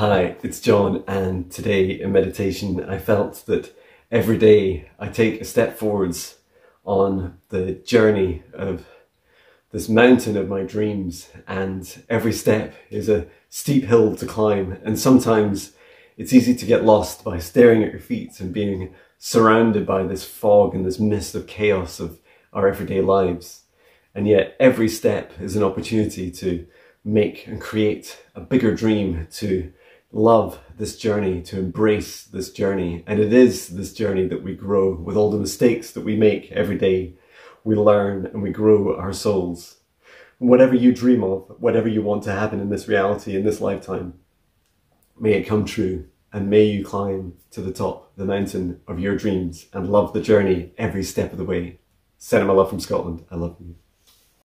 Hi, it's John, and today in meditation I felt that every day I take a step forwards on the journey of this mountain of my dreams, and every step is a steep hill to climb, and sometimes it's easy to get lost by staring at your feet and being surrounded by this fog and this mist of chaos of our everyday lives. And yet every step is an opportunity to make and create a bigger dream, to love this journey, to embrace this journey. And it is this journey that we grow. With all the mistakes that we make every day, we learn and we grow our souls. And whatever you dream of, whatever you want to happen in this reality, in this lifetime, may it come true, and may you climb to the top, the mountain of your dreams, and love the journey every step of the way. Sending my love from Scotland. I love you.